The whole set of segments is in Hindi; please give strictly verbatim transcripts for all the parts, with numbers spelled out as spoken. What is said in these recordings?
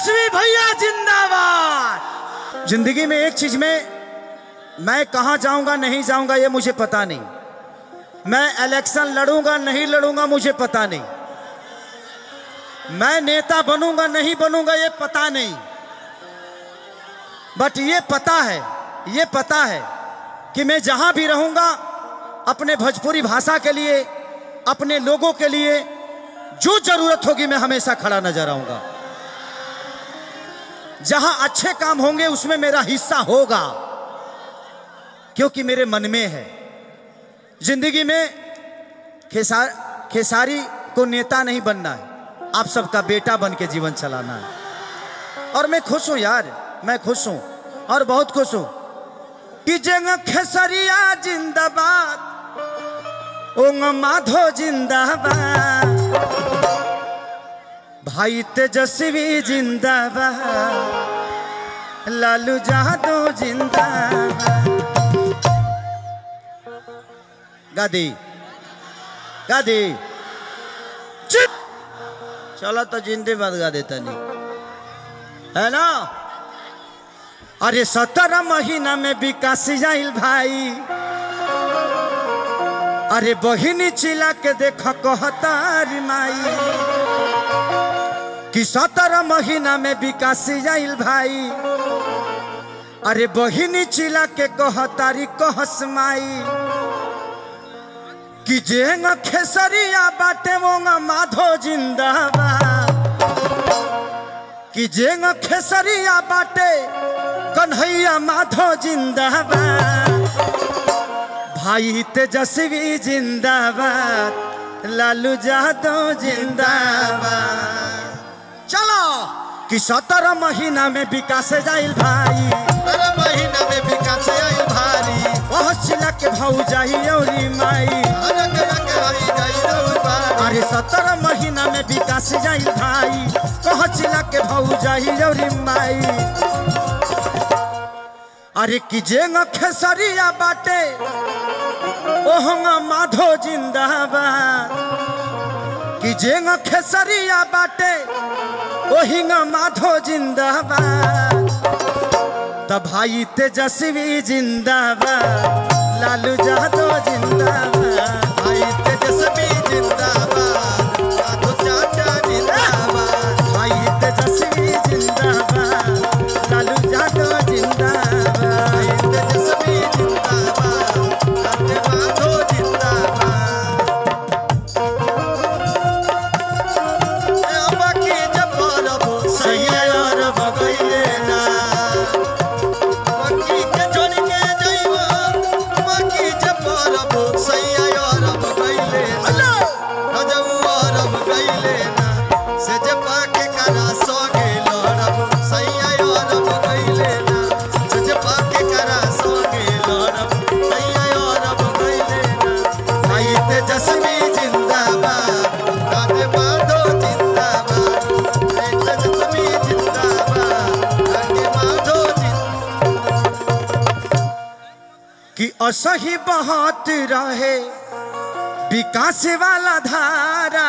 तेजस्वी भैया जिंदाबाद। जिंदगी में एक चीज में मैं कहाँ जाऊंगा नहीं जाऊंगा ये मुझे पता नहीं, मैं इलेक्शन लड़ूंगा नहीं लड़ूंगा मुझे पता नहीं, मैं नेता बनूंगा नहीं बनूंगा ये पता नहीं, बट ये पता है ये पता है कि मैं जहाँ भी रहूँगा अपने भोजपुरी भाषा के लिए अपने लोगों के लिए जो जरूरत होगी मैं हमेशा खड़ा नजर आऊंगा। जहां अच्छे काम होंगे उसमें मेरा हिस्सा होगा क्योंकि मेरे मन में है। जिंदगी में खेसार, खेसारी को नेता नहीं बनना है, आप सबका बेटा बन के जीवन चलाना है। और मैं खुश हूं यार, मैं खुश हूं और बहुत खुश हूं कि जंग खेसरिया जिंदाबाद, ओंग माधो जिंदाबाद, भाई तेजस्वी जिंदाबाद, लालू यादव जिंदाबाद। गादी गादी चलो तो जिंदाबाद गा देता नहीं है ना। अरे सत्रह महीना में विकास जाइल भाई, अरे बहिनी चिला के देख कहतारी माई, कि सत्रह महीना में विकास जाइल भाई, अरे बहिनी चिला के कहतारी कहस माई, कि जेंग खेसरिया बाटे वोंगा माधो जिंदाबाद, कि जेंग खेसरिया बाटे कन्हैया माधो जिंदाबाद, भाई तेजस्वी जिंदाबाद, लालू यादव जिंदाबाद। चलो कि सत्रह महीना में विकास जाइल भाई, सत्रह महीना में विकास जाइल भाई, पहुँचला के भाऊ जाइयोरी माई, अरे सत्रह महीना में विकास जाइल भाई, पहुँचला के भाऊ जाइयोरी माई, अरे कि जेंग खेसरिया बाटे ओहंगा माधो जिंदाबाद, कि जेंग खेसरिया बाटे ओहिंगा माधो जिंदाबाद, तब भाई तेजस्वी जिंदाबाद, लालू यादव जिंदाबाद, भाई तेजस्वी जिंदाबाद, लालू यादव जिंदाबाद, भाई तेजस्वी जिंदाबाद, लालू यादव जिंदाबाद। असही बहुत रहे विकास वाला धारा,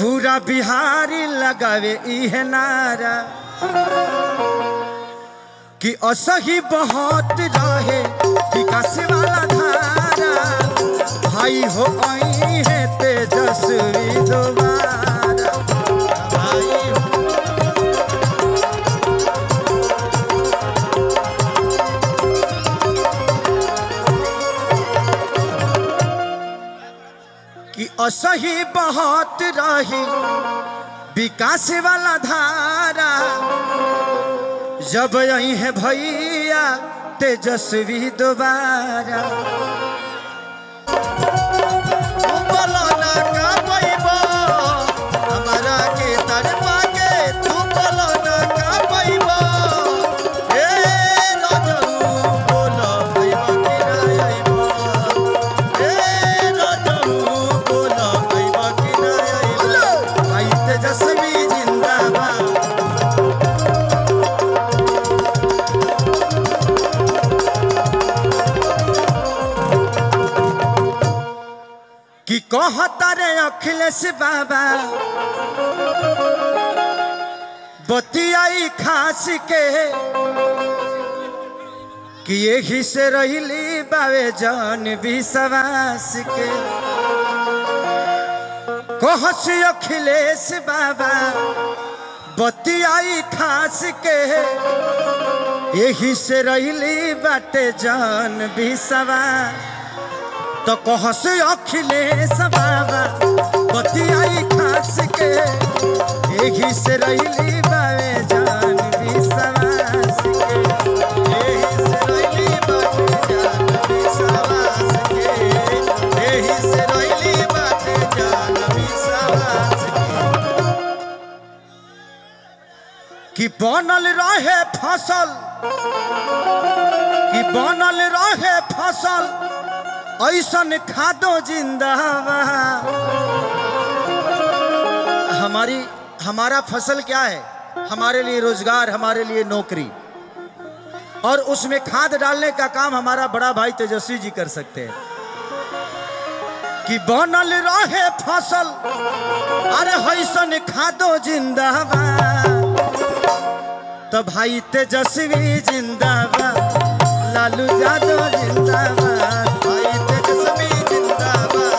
पूरा बिहारी लगावे इह नारा, कि असही बहुत रहे विकास वाला धारा, भाई हो आई है तेजस्वी दोबारा, भाई असही बहुत रही विकास वाला धारा, जब यही है भैया तेजस्वी दोबारा, कहता रे अखिलेश बाबा बतियाई खास के कि यही से रहिली बावे जान विश्वास के। कहस अखिलेश बाबा बतियाई खास के यही से रहिली बाटे जान विश्वास। तो कहस अखिलेश बाबा बतियाई खास के यही से रहिली बावे जान विश्वास के। कि बनल रहे फसल कि बनल रहे फसल ऐसन खादो जिंदावा। हमारी हमारा फसल क्या है? हमारे लिए रोजगार, हमारे लिए नौकरी, और उसमें खाद डालने का काम हमारा बड़ा भाई तेजस्वी जी कर सकते हैं। कि बनल रहे फसल अरे ऐसन खादो जिंदावा। तो भाई तेजस्वी जिंदाबाद, लालू यादव जिंदाबाद, भाई तेजस्वी जिंदाबाद,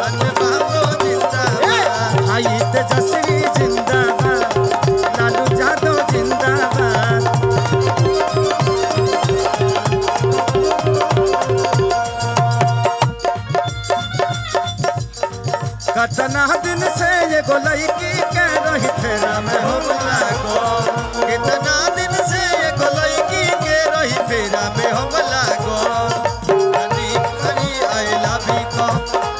बाबू जिंदाबाद, भाई तेजस्वी जिंदाबाद, लालू यादव जिंदाबाद। कतना दिन से ये गोलाई की कह रही थे ना मैं हो मुलाको। कितना दिन से ये गोलाई की के रही फेरा में हम लागो। जनी जनी आई लाभी को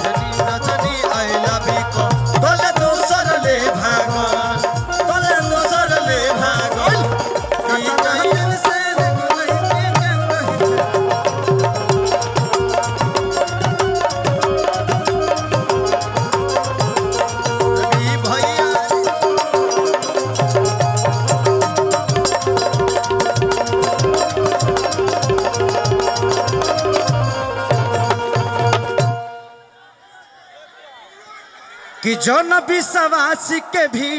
जनी न जनी आई लाभी को तोले दोसर ले भागो तोले दोसर ले भागो। कितना दिन से ये गोलाई की के रही भैया कि जन विश्वास के भी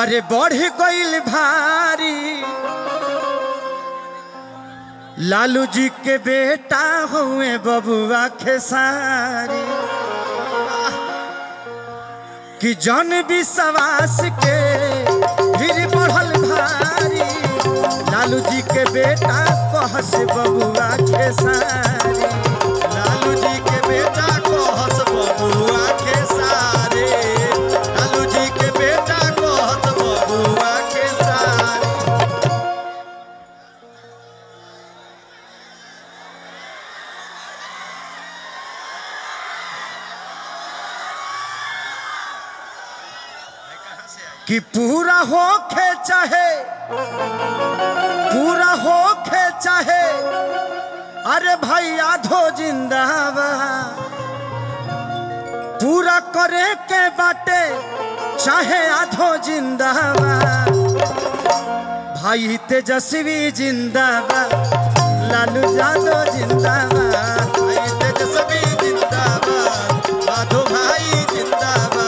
अरे बढ़ गइल भारी। लालू जी के बेटा हुए बबुआ खेसारी। कि जन विश्वास के फिर बढ़ल भारी। लालू जी के बेटा कहस बबुआ खेसारी। लालू जी के बेटा कहस बबुआ खेसारी। लालू जी के बेटा कहस बबुआ खेसारी। कि पूरा हो के चाहे पूरा हो के चाहे अरे भाई यादो जिंदावा। पूरा करे के बाटे चाहे आधो जिंदावा। भाई तेजस्वी जिंदावा, लालू यादव जिंदावा, भाई तेजस्वी जिंदावा, माधो भाई जिंदावा,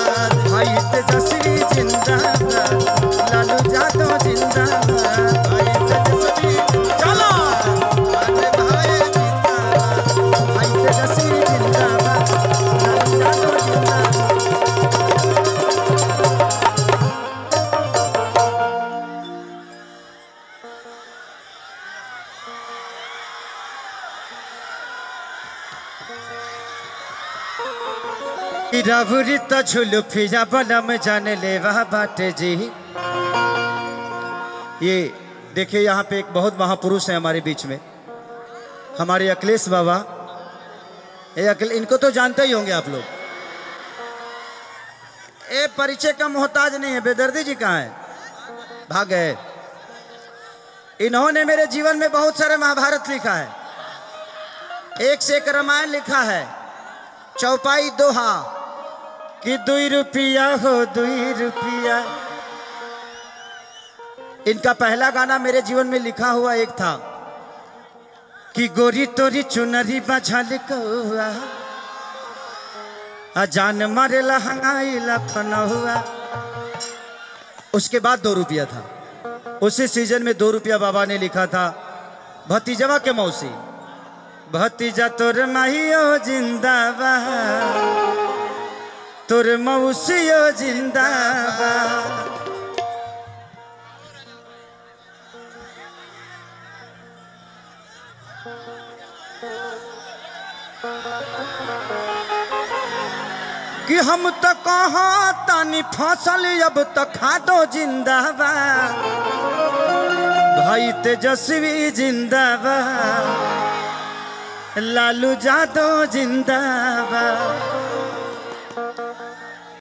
भाई तेजस्वी जिंदावा, लालू यादव जिंदावा, भाई तेजस्वी। चलो रबरी तो झुलुफिया बलम जाने लेवा बाटे जी। ये देखिए यहाँ पे एक बहुत महापुरुष हैं हमारे बीच में, हमारे अखिलेश बाबा। ये अखिलेश, इनको तो जानते ही होंगे आप लोग। ये परिचय का मोहताज नहीं है। बेदर्दी जी कहाँ है? भाग गए। इन्होंने मेरे जीवन में बहुत सारे महाभारत लिखा है, एक से एक रामायण लिखा है, चौपाई दोहा कि दुई रुपया हो दुई रुपया। इनका पहला गाना मेरे जीवन में लिखा हुआ एक था कि गोरी तोरी चुनरी बझल कौआ आ जान मरेला हंगाई लखनौआ। उसके बाद दो रुपया था। उसी सीजन में दो रुपया बाबा ने लिखा था, भतीजवा के मौसी, भतीजा तोर माहियो जिंदाबा, तोर मौसियो जिंदाबा। कि हम तो कहाँ तानी फसल, अब तो खादो जिंदाबा, भाई तेजस्वी जिंदाबा, लालू यादव जिंदाबा।